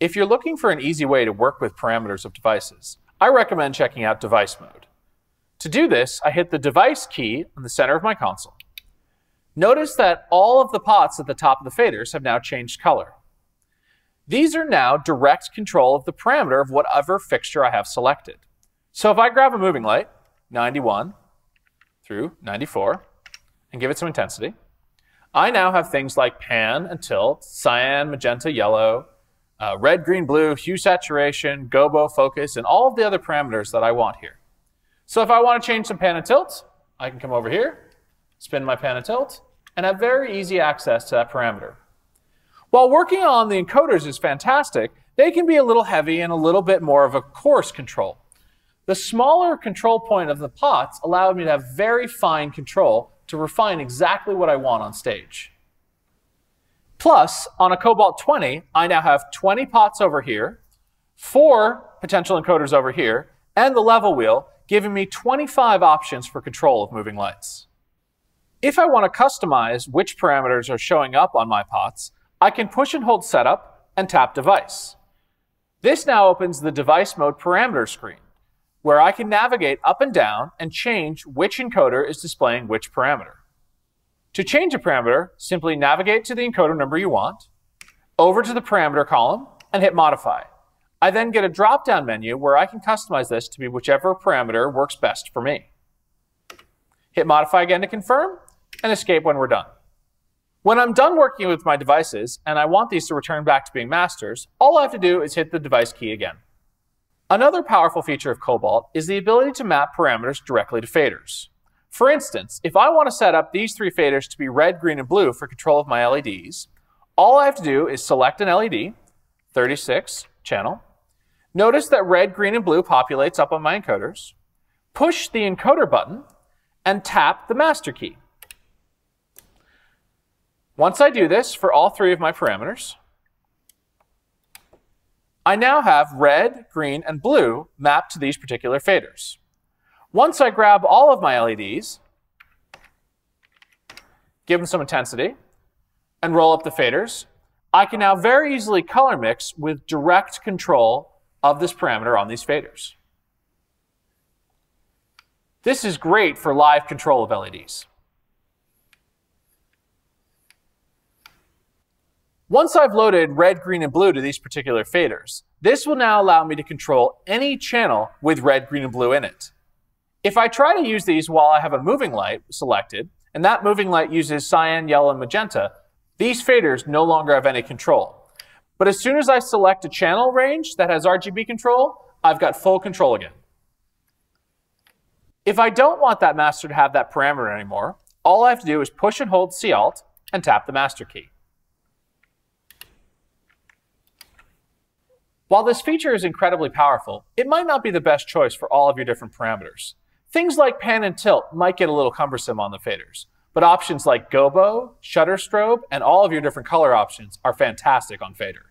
If you're looking for an easy way to work with parameters of devices, I recommend checking out device mode. To do this, I hit the device key in the center of my console. Notice that all of the pots at the top of the faders have now changed color. These are now direct control of the parameter of whatever fixture I have selected. So if I grab a moving light, 91 through 94, and give it some intensity, I now have things like pan and tilt, cyan, magenta, yellow, red, green, blue, hue saturation, gobo, focus, and all of the other parameters that I want here. So if I want to change some pan and tilt, I can come over here, spin my pan and tilt, and have very easy access to that parameter. While working on the encoders is fantastic, they can be a little heavy and a little bit more of a coarse control. The smaller control point of the pots allowed me to have very fine control to refine exactly what I want on stage. Plus, on a Cobalt 20, I now have 20 pots over here, 4 potential encoders over here, and the level wheel, giving me 25 options for control of moving lights. If I want to customize which parameters are showing up on my pots, I can push and hold setup and tap device. This now opens the device mode parameter screen, where I can navigate up and down and change which encoder is displaying which parameter. To change a parameter, simply navigate to the encoder number you want, over to the parameter column, and hit modify. I then get a drop-down menu where I can customize this to be whichever parameter works best for me. Hit modify again to confirm, and escape when we're done. When I'm done working with my devices, and I want these to return back to being masters, all I have to do is hit the device key again. Another powerful feature of Cobalt is the ability to map parameters directly to faders. For instance, if I want to set up these 3 faders to be red, green, and blue for control of my LEDs, all I have to do is select an LED, 36 channel. Notice that red, green, and blue populates up on my encoders. Push the encoder button and tap the master key. Once I do this for all 3 of my parameters, I now have red, green, and blue mapped to these particular faders. Once I grab all of my LEDs, give them some intensity, and roll up the faders, I can now very easily color mix with direct control of this parameter on these faders. This is great for live control of LEDs. Once I've loaded red, green, and blue to these particular faders, this will now allow me to control any channel with red, green, and blue in it. If I try to use these while I have a moving light selected, and that moving light uses cyan, yellow, and magenta, these faders no longer have any control. But as soon as I select a channel range that has RGB control, I've got full control again. If I don't want that master to have that parameter anymore, all I have to do is push and hold C-Alt and tap the master key. While this feature is incredibly powerful, it might not be the best choice for all of your different parameters. Things like pan and tilt might get a little cumbersome on the faders, but options like gobo, shutter strobe, and all of your different color options are fantastic on fader.